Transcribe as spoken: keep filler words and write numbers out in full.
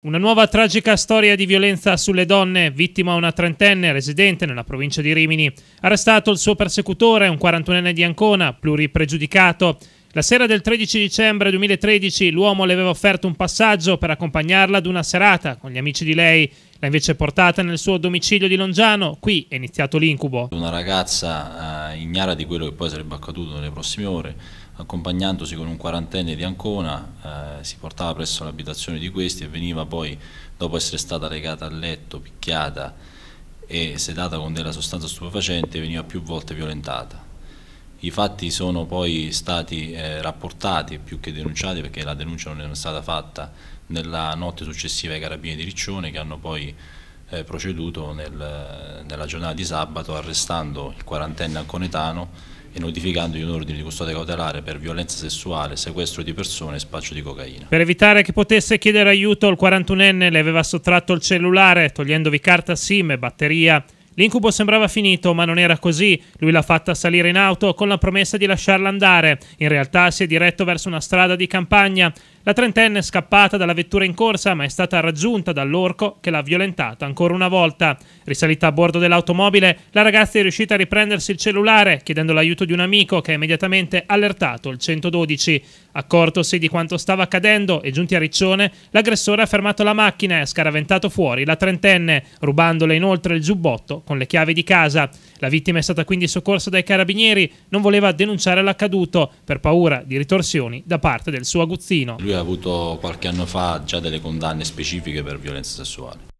Una nuova tragica storia di violenza sulle donne, vittima una trentenne residente nella provincia di Rimini. Arrestato il suo persecutore, un quarantunenne di Ancona, pluripregiudicato. La sera del tredici dicembre duemilatredici l'uomo le aveva offerto un passaggio per accompagnarla ad una serata con gli amici di lei. L'ha invece portata nel suo domicilio di Longiano, qui è iniziato l'incubo. Una ragazza ignara di quello che poi sarebbe accaduto nelle prossime ore, accompagnandosi con un quarantenne di Ancona, eh, si portava presso l'abitazione di questi e veniva poi, dopo essere stata legata al letto, picchiata e sedata con della sostanza stupefacente, veniva più volte violentata. I fatti sono poi stati eh, rapportati più che denunciati, perché la denuncia non è stata fatta nella notte successiva ai Carabinieri di Riccione, che hanno poi eh, proceduto nel, nella giornata di sabato arrestando il quarantenne anconetano e notificandogli un ordine di custodia cautelare per violenza sessuale, sequestro di persone e spaccio di cocaina. Per evitare che potesse chiedere aiuto, il quarantunenne le aveva sottratto il cellulare, togliendovi carta SIM e batteria. L'incubo sembrava finito, ma non era così. Lui l'ha fatta salire in auto con la promessa di lasciarla andare. In realtà si è diretto verso una strada di campagna. La trentenne è scappata dalla vettura in corsa, ma è stata raggiunta dall'orco che l'ha violentata ancora una volta. Risalita a bordo dell'automobile, la ragazza è riuscita a riprendersi il cellulare, chiedendo l'aiuto di un amico che ha immediatamente allertato il centododici. Accortosi di quanto stava accadendo e giunti a Riccione, l'aggressore ha fermato la macchina e ha scaraventato fuori la trentenne, rubandole inoltre il giubbotto con le chiavi di casa. La vittima è stata quindi soccorsa dai carabinieri, non voleva denunciare l'accaduto per paura di ritorsioni da parte del suo aguzzino. Lui ha avuto qualche anno fa già delle condanne specifiche per violenza sessuale.